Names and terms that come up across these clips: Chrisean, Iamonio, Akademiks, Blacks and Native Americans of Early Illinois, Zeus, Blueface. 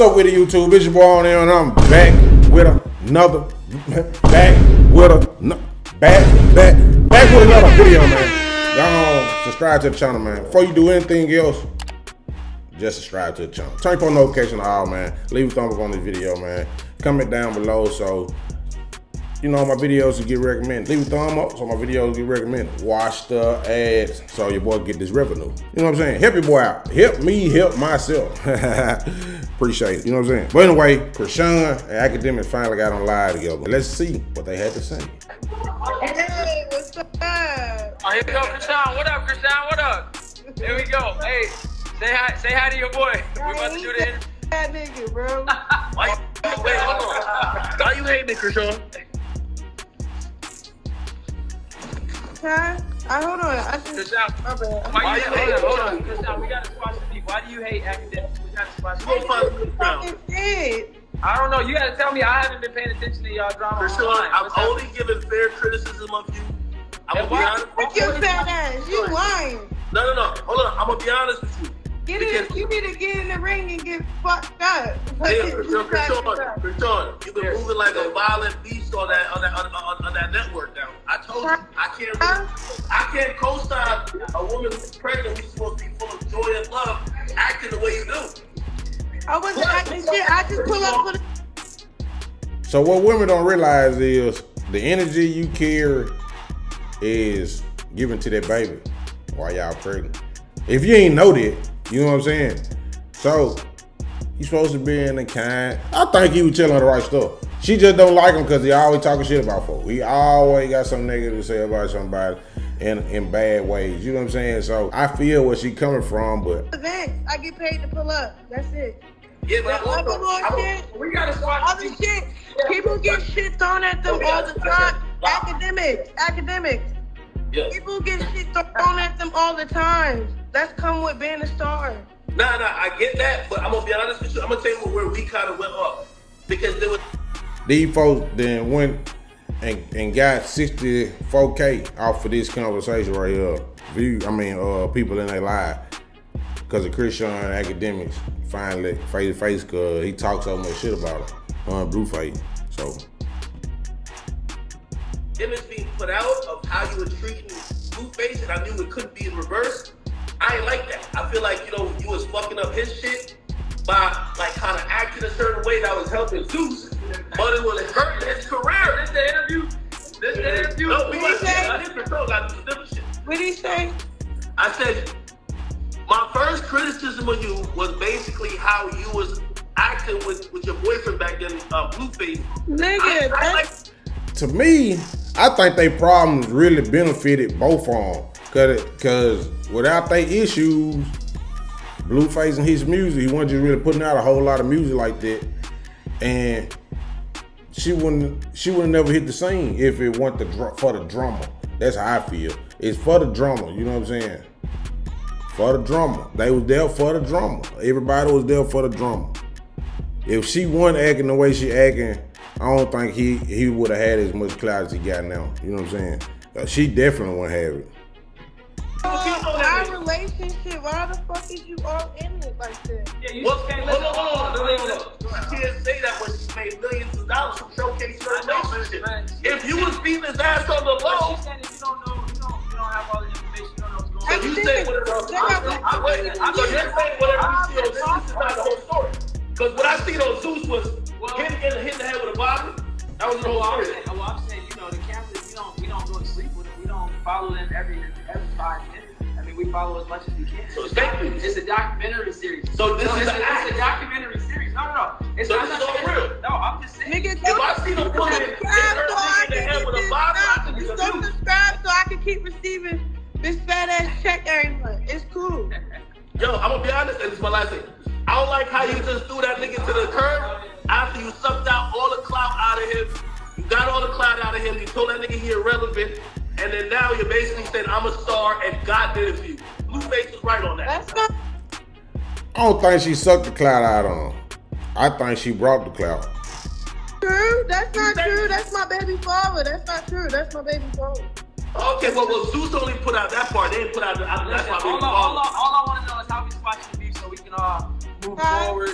What's up with it, YouTube? It's your boy on there, and I'm back with another, back with another video, man. Y'all subscribe to the channel, man. Before you do anything else, just subscribe to the channel. Turn your notification on all, man. Leave a thumb up on this video, man. Comment down below so you know my videos will get recommended. Leave a thumb up so my videos get recommended. Watch the ads so your boy get this revenue. You know what I'm saying? Help your boy out. Help me help myself. Appreciate it. You know what I'm saying? But anyway, Chrisean and Akademiks finally got on live together. Let's see what they had to say. Hey, what's up? Oh, here we go, Chrisean. What up, Chrisean? What up? Here we go. Hey, say hi to your boy. We about to do the interview. That nigga, bro. Wait, hold on. Why you hate me, Chrisean? Huh? Hold on. Hold on. Chrisean, we gotta squash the beef. Why do you hate Akademiks? We gotta squash the beef. I don't know. You gotta tell me. I haven't been paying attention to y'all drama. Chrisean, I'm only giving fair criticism of you. I'm gonna be honest. You fat ass. You lying. No. Hold on. I'm gonna be honest with you. You need to get in the ring and get fucked up. Yeah, Chrisean, you've been moving like a violent beast on that network now. I told you, I can't co-sign a woman who's pregnant who's supposed to be full of joy and love acting the way you do. I wasn't acting shit. I just pull up for the. So what women don't realize is the energy you carry is given to that baby while y'all pregnant. If you ain't know that. You know what I'm saying? So, he's supposed to be in the kind. I think he was telling her the right stuff. She just don't like him because he always talking shit about folks. He always got something negative to say about somebody in bad ways. You know what I'm saying? So, I feel where she coming from, but. Events, I get paid to pull up. That's it. Yeah, but we gotta squash all this shit. People get shit thrown at them all the time. Akademiks. Yeah. People get shit thrown at them all the time. That's come with being a star. Nah, I get that, but I'm gonna be honest with you. I'm gonna tell you where we kind of went up because there was these folks then went and got 64K off of this conversation right here. People in their life because of Chrisean and Akademiks finally face to face because he talks so much shit about him on Blueface. So image being put out of how you were treating Blueface, and I knew it couldn't be in reverse. I ain't like that. I feel like, you know, you was fucking up his shit by, like, kind of acting a certain way that was helping Zeus, but it was hurting his career. This the interview. No, what did he say? I said, my first criticism of you was basically how you was acting with your boyfriend back then, Blueface. Nigga, to me, I think they problems really benefited both of them. Cause without they issues, Blueface and his music, he wasn't just really putting out a whole lot of music like that. And she wouldn't never hit the scene if it weren't for the drama. That's how I feel. It's for the drama, you know what I'm saying? For the drama. They was there for the drama. Everybody was there for the drama. If she wasn't acting the way she acting, I don't think he would have had as much clout as he got now. You know what I'm saying? She definitely wouldn't have it. Our relationship, why the fuck is you all in it like that? Yeah, you just can't let hold on. You can't say that when she made millions of dollars from showcasing her relationship. If you was beating his ass on the low, you don't know, you don't have all the information, you don't know what's going on. You say whatever I'm going to say whatever you see on Zeus is not the whole story. Because what I see on Zeus was hitting the head with a bottle. That was the whole story. Well, I'm saying, you know, the campus, we don't go to sleep with it. We don't follow them every 5 minutes. I mean, we follow as much as we can. So it's a documentary series. So it's a documentary series. No. It's not real. No, I'm just saying. Nigga, if I see the woman in her with a bottle, I can do something. Subscribe so I can keep receiving this fat ass check every month. It's cool. Yo, I'm gonna be honest, and this is my last thing. I don't like how you just threw that nigga to the curb after you sucked out all the clout out of him. You got all the clout out of him. You told that nigga he irrelevant. And then now you're basically saying, I'm a star and God did it for you. Blueface was right on that. I don't think she sucked the clout out on him. I think she brought the clout. True, that's not true. That's my baby father. That's not true. That's my baby father. Okay, well, Zeus only put out that part. They didn't put out the other. That's my baby father. All I want to know is how we squash the beef so we can move forward.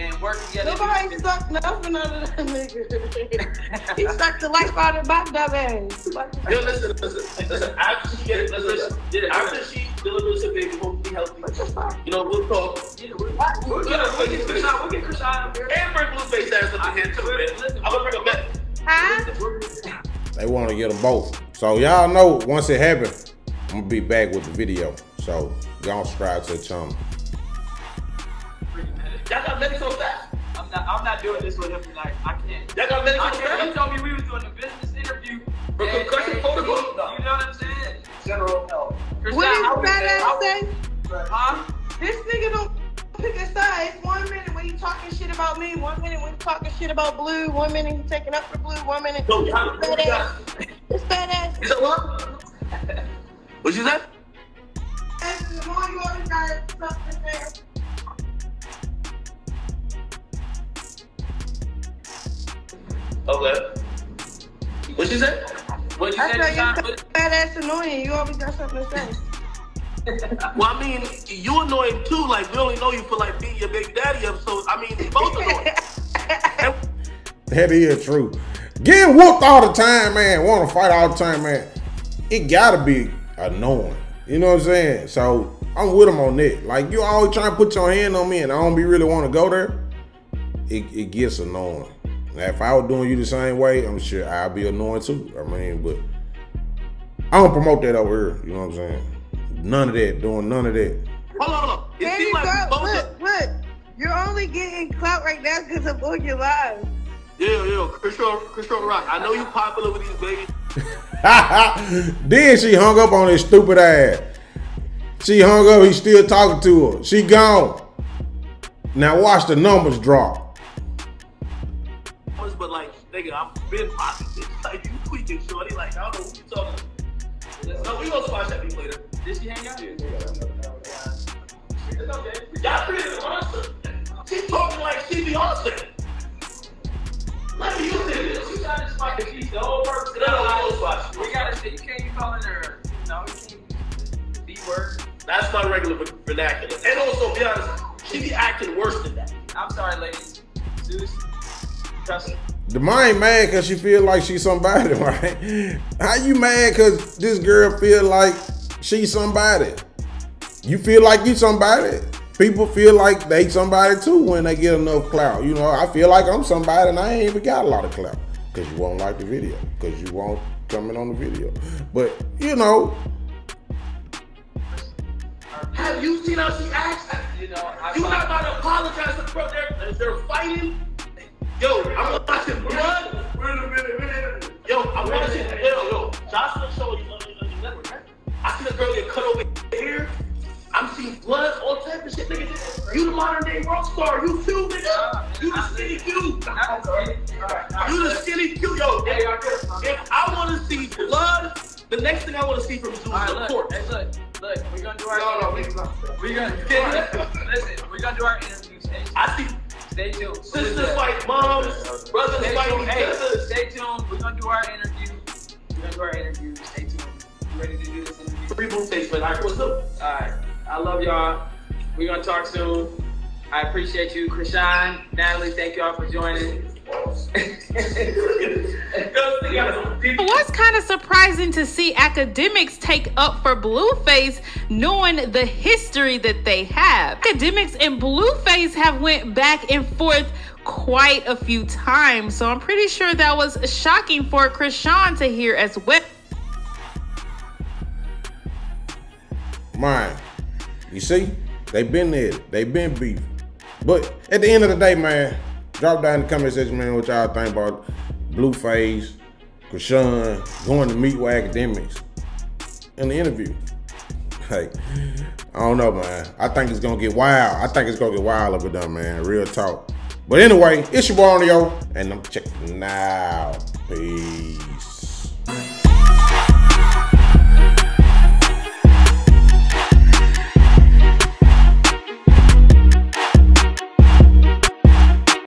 and work together. Nobody sucked nothing out of that nigga. He sucked the life out of my dumb ass. Yo, listen. After she delivers her baby, hopefully healthy. You know, we'll talk. We'll get Chrisean here. And bring Blueface ass up to him too, man. I'm gonna bring him back. Huh? They want to get them both. So y'all know once it happens, I'm gonna be back with the video. So y'all subscribe to the channel. Y'all got medics so fast. I'm not doing this with him tonight. I can't. Y'all got medics so fast. He told me we was doing a business interview for concussion protocol. You know what I'm saying? General health. What did that say? Huh? This nigga don't pick a side. 1 minute when he talking shit about me, 1 minute when he talking shit about Blue, 1 minute he taking up for Blue, 1 minute. No, it's badass. Is it what? What you said? The more you always got something there. Okay. What you said? What you said? Badass annoying. You always got something to say. Well, I mean, you annoying too. Like, we only know you for like being your big daddy up. So, I mean, you both annoying. That is true. Getting whooped all the time, man. Want to fight all the time, man. It gotta be annoying. You know what I'm saying? So I'm with him on that. Like, you always trying to put your hand on me, and I don't be really want to go there. It gets annoying. Now, if I was doing you the same way, I'm sure I'd be annoying too. I mean, but I don't promote that over here. You know what I'm saying? None of that, doing none of that. Hold on. There you like go. Look. You're only getting clout right now because of all your lives. Yeah. Chrisean Rock. I know you popular with these babies. Then she hung up on his stupid ass. She hung up. He's still talking to her. She gone. Now watch the numbers drop. But like, nigga, I've been positive. Like, you tweaking, shorty. Like, I don't know what you talking about. No, we gonna squash that people later. Did she hang out? Yeah. It's okay. Y'all treated her awesome. She talking like she be awesome. Let me use it. She got to squash it. She's the whole person. We got to say, you can't be calling her, you can't be word. That's not regular vernacular. And also, be honest, she be acting worse than that. I'm sorry, ladies. Zeus, trust me. The mind mad because she feel like she's somebody, right? How you mad because this girl feel like she's somebody? You feel like you somebody. People feel like they somebody too when they get enough clout. You know, I feel like I'm somebody and I ain't even got a lot of clout. Cause you won't like the video. Cause you won't comment on the video. But you know. Have you seen how she acts? You know, you not about to apologize to the bro. They're fighting. Yo, I'm watching blood. Wait a minute. Yo, I'm watching hell. Yo, Jocelyn showed you on your network, right? I see a girl get cut over here. I'm seeing blood, all type of shit, nigga. You the modern day rock star. You too, nigga. You the skinny dude. You the skinny dude, yo. If I want to see blood, the next thing I want to see from Zeus is a corpse. Hey, look, we're gonna do our. We're gonna do our interview stage. I see. Stay tuned. Sisters fight moms, brothers fight sisters. Stay tuned. We're gonna do our interview. Stay tuned. Ready to do this interview? Free Blueface, but alright, what's up? Alright, I love y'all. We're gonna talk soon. I appreciate you, Chrisean, Natalie. Thank y'all for joining. It was kind of surprising to see Akademiks take up for Blueface, knowing the history that they have. Akademiks and Blueface have went back and forth quite a few times, so I'm pretty sure that was shocking for Chrisean to hear as well. Mine. You see? They've been there. They've been beefing. But at the end of the day, man, drop down in the comment section, man, what y'all think about Blueface, Chrisean going to meet with Akademiks in the interview. Like, I don't know, man. I think it's going to get wild. Up and done, man. Real talk. But anyway, it's your boy Iamonio, and I'm checking out. Peace.